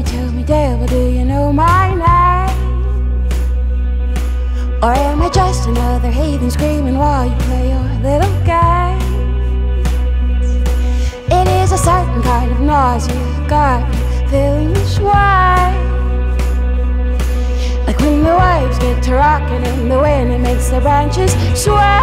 tell me, devil, do you know my name? Or am I just another heathen screaming while you play your little games? It is a certain kind of nausea got me feeling this way, like when the waves get to rocking in the wind, it makes the branches sway.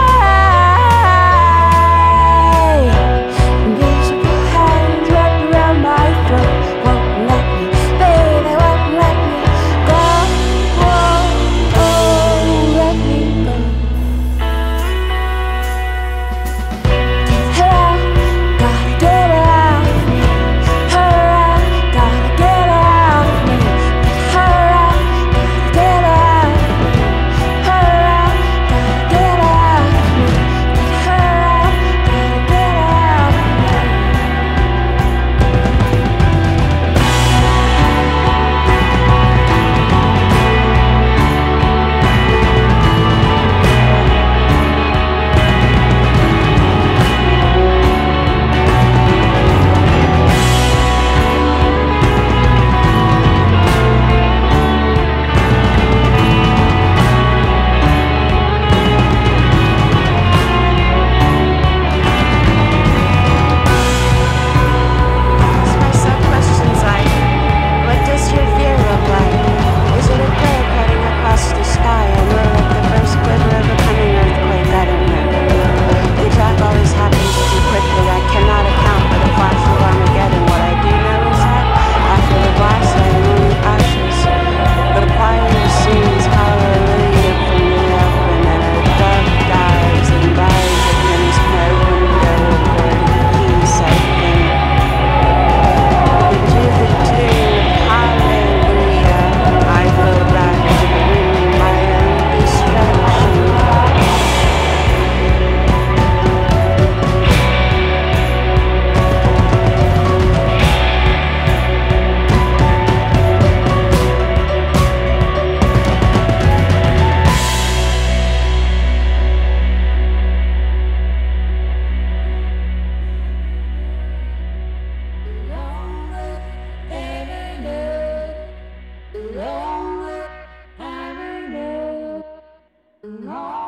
No.